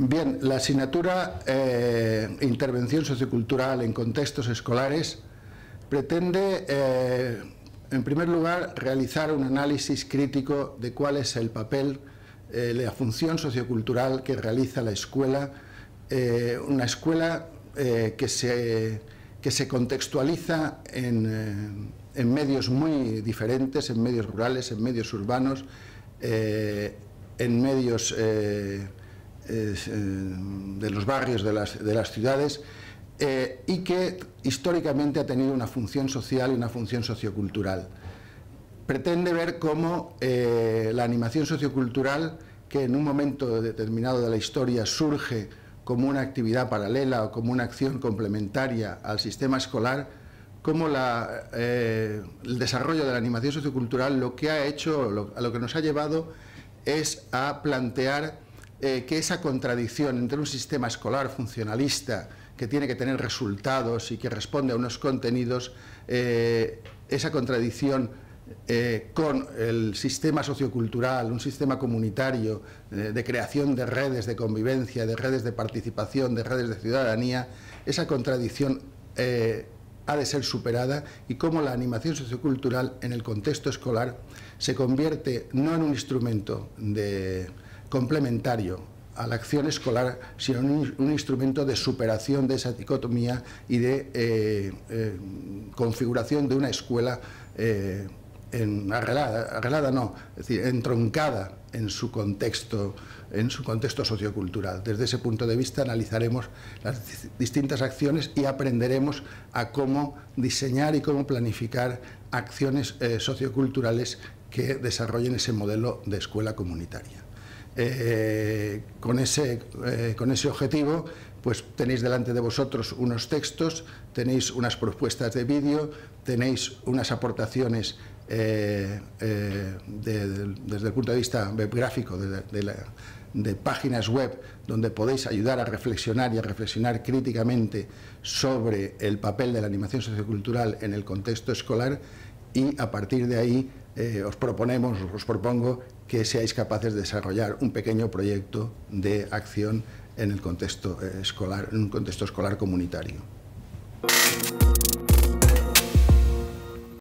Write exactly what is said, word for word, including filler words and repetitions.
Bien, la asignatura eh, Intervención Sociocultural en Contextos Escolares pretende, eh, en primer lugar, realizar un análisis crítico de cuál es el papel, eh, la función sociocultural que realiza la escuela, eh, una escuela eh, que se, que se contextualiza en, eh, en medios muy diferentes, en medios rurales, en medios urbanos, eh, en medios eh, eh, de los barrios de las, de las ciudades, Eh, y que históricamente ha tenido una función social y una función sociocultural. Pretende ver cómo eh, la animación sociocultural, que en un momento determinado de la historia surge como una actividad paralela o como una acción complementaria al sistema escolar, cómo la, eh, el desarrollo de la animación sociocultural lo que ha hecho, lo, a lo que nos ha llevado es a plantear eh, que esa contradicción entre un sistema escolar funcionalista que tiene que tener resultados y que responde a unos contenidos, eh, esa contradicción eh, con el sistema sociocultural, un sistema comunitario eh, de creación de redes de convivencia, de redes de participación, de redes de ciudadanía, esa contradicción eh, ha de ser superada, y cómo la animación sociocultural en el contexto escolar se convierte no en un instrumento de, complementario a la acción escolar, sino un, un instrumento de superación de esa dicotomía y de eh, eh, configuración de una escuela eh, en, arreglada, arreglada no, es decir, entroncada en su contexto, en su contexto sociocultural. Desde ese punto de vista analizaremos las distintas acciones y aprenderemos a cómo diseñar y cómo planificar acciones eh, socioculturales que desarrollen ese modelo de escuela comunitaria. Eh, con, ese, eh, con ese objetivo, pues tenéis delante de vosotros unos textos, tenéis unas propuestas de vídeo, tenéis unas aportaciones eh, eh, de, de, desde el punto de vista web gráfico de, de, la, de páginas web donde podéis ayudar a reflexionar y a reflexionar críticamente sobre el papel de la animación sociocultural en el contexto escolar, y a partir de ahí eh, os proponemos, os propongo que seáis capaces de desarrollar un pequeño proyecto de acción en el contexto escolar, en un contexto escolar comunitario.